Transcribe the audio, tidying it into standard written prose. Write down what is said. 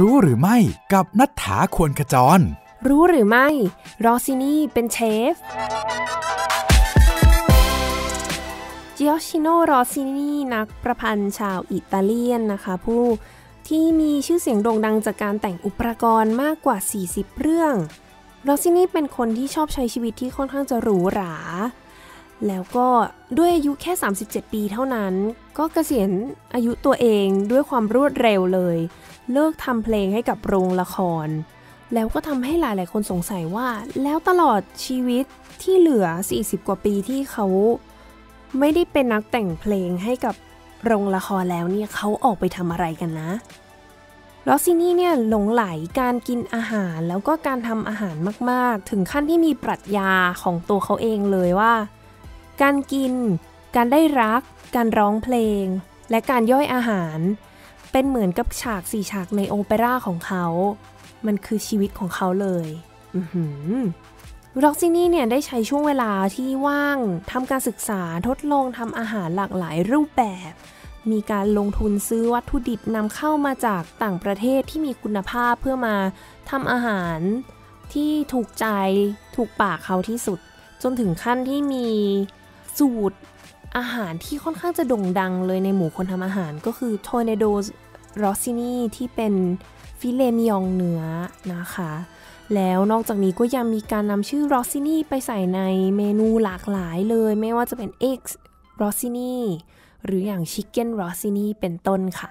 รู้หรือไม่กับณัฐฐา ควรขจรรู้หรือไม่รอซินี่เป็นเชฟจิออชิโน รอซินีนักประพันธ์ชาวอิตาเลียนนะคะผู้ที่มีชื่อเสียงโด่งดังจากการแต่งอุปกรณ์มากกว่า40เรื่องรอซินีเป็นคนที่ชอบใช้ชีวิตที่ค่อนข้างจะหรูหราแล้วก็ด้วยอายุแค่37ปีเท่านั้นก็เกษียณอายุตัวเองด้วยความรวดเร็วเลยเลิกทำเพลงให้กับโรงละครแล้วก็ทำให้หลายๆคนสงสัยว่าแล้วตลอดชีวิตที่เหลือ40กว่าปีที่เขาไม่ได้เป็นนักแต่งเพลงให้กับโรงละครแล้วเนี่ยเขาออกไปทำอะไรกันนะรอสซินี่เนี่ยหลงไหลการกินอาหารแล้วก็การทำอาหารมากๆถึงขั้นที่มีปรัชญาของตัวเขาเองเลยว่าการกินการได้รักการร้องเพลงและการย่อยอาหารเป็นเหมือนกับฉาก4ฉากในโอเปร่าของเขามันคือชีวิตของเขาเลยรอสซินี่เนี่ยได้ใช้ช่วงเวลาที่ว่างทำการศึกษาทดลองทำอาหารหลากหลายรูปแบบมีการลงทุนซื้อวัตถุดิบนำเข้ามาจากต่างประเทศที่มีคุณภาพเพื่อมาทำอาหารที่ถูกใจถูกปากเขาที่สุดจนถึงขั้นที่มีสูตรอาหารที่ค่อนข้างจะโด่งดังเลยในหมู่คนทำอาหารก็คือ Tournedos Rossini ที่เป็นฟิเลมิยองเนื้อนะคะแล้วนอกจากนี้ก็ยังมีการนำชื่อรอสซินี่ไปใส่ในเมนูหลากหลายเลยไม่ว่าจะเป็น Eggs Rossini หรืออย่าง Chicken Rossini เป็นต้นค่ะ